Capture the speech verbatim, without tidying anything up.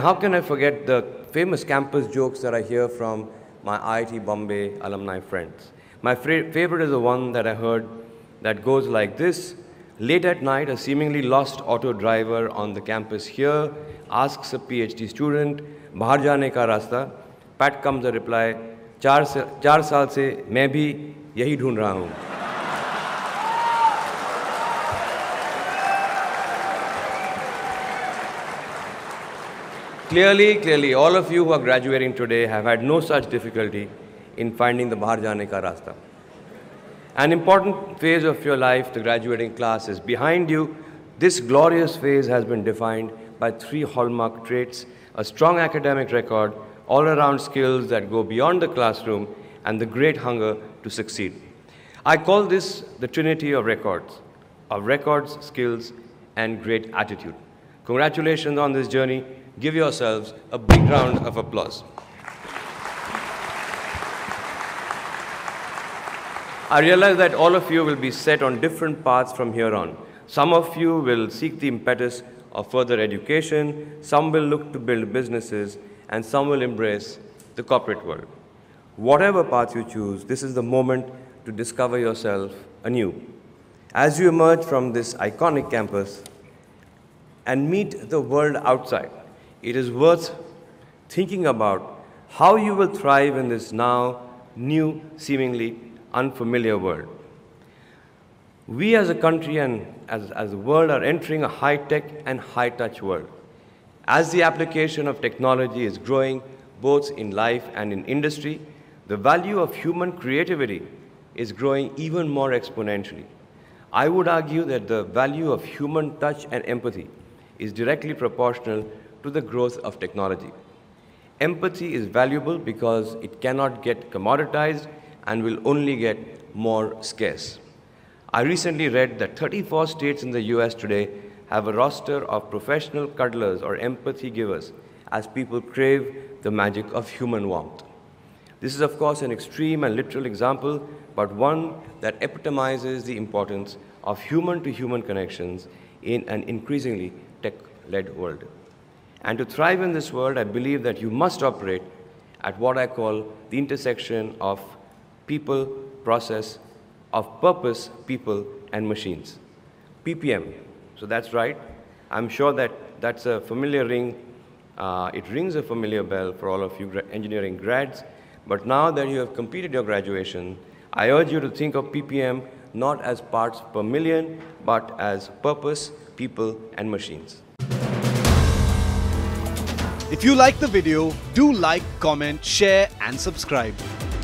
How can I forget the famous campus jokes that I hear from my I I T Bombay alumni friends? My favorite is the one that I heard that goes like this. Late at night, a seemingly lost auto driver on the campus here asks a PhD student, "Bahar jaane ka rasta?" Pat comes a reply, "Char se, char saal se main bhi yahi dhoond raha hoon." Clearly, clearly, all of you who are graduating today have had no such difficulty in finding the bahar jaane ka rasta. An important phase of your life, the graduating class, is behind you. This glorious phase has been defined by three hallmark traits: a strong academic record, all-around skills that go beyond the classroom, and the great hunger to succeed. I call this the trinity of records, of records, skills, and great attitude. Congratulations on this journey. Give yourselves a big round of applause. I realize that all of you will be set on different paths from here on. Some of you will seek the impetus of further education, some will look to build businesses, and some will embrace the corporate world. Whatever path you choose, this is the moment to discover yourself anew. As you emerge from this iconic campus and meet the world outside, it is worth thinking about how you will thrive in this now new, seemingly unfamiliar world. We as a country and as, as a world are entering a high-tech and high-touch world. As the application of technology is growing both in life and in industry, the value of human creativity is growing even more exponentially. I would argue that the value of human touch and empathy is directly proportional to the growth of technology. Empathy is valuable because it cannot get commoditized and will only get more scarce. I recently read that thirty-four states in the U S today have a roster of professional cuddlers or empathy givers as people crave the magic of human warmth. This is, of course, an extreme and literal example, but one that epitomizes the importance of human-to-human connections in an increasingly tech-led world. And to thrive in this world, I believe that you must operate at what I call the intersection of people, process, of purpose, people, and machines. P P M. So that's right. I'm sure that that's a familiar ring. Uh, it rings a familiar bell for all of you gra- engineering grads. But now that you have completed your graduation, I urge you to think of P P M not as parts per million, but as purpose, people, and machines. If you like the video, do like, comment, share, and subscribe.